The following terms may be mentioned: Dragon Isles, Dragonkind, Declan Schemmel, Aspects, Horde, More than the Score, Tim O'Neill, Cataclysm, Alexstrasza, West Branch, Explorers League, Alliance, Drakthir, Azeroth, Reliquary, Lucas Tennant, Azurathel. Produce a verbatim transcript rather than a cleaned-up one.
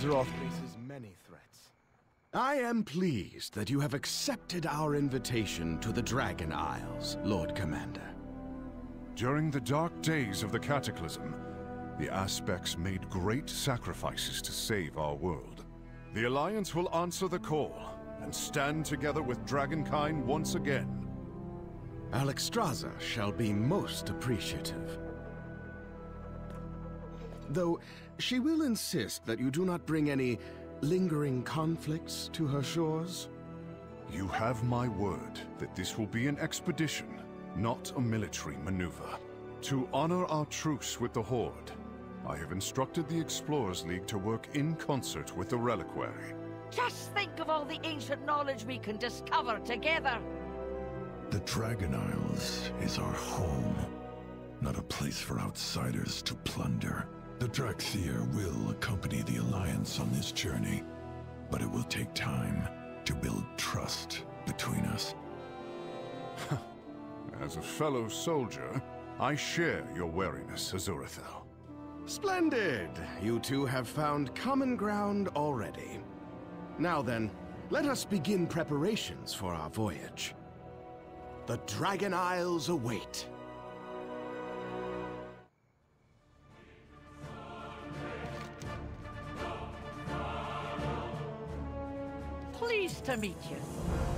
Azeroth faces many threats. I am pleased that you have accepted our invitation to the Dragon Isles, Lord Commander. During the dark days of the Cataclysm, the Aspects made great sacrifices to save our world. The Alliance will answer the call and stand together with Dragonkind once again. Alexstrasza shall be most appreciative. Though she will insist that you do not bring any lingering conflicts to her shores. You have my word that this will be an expedition, not a military maneuver. To honor our truce with the Horde, I have instructed the Explorers League to work in concert with the Reliquary. Just think of all the ancient knowledge we can discover together! The Dragon Isles is our home, not a place for outsiders to plunder. The Drakthir will accompany the Alliance on this journey, but it will take time to build trust between us. As a fellow soldier, I share your wariness, Azurathel. Splendid! You two have found common ground already. Now then, let us begin preparations for our voyage. The Dragon Isles await. Pleased to meet you.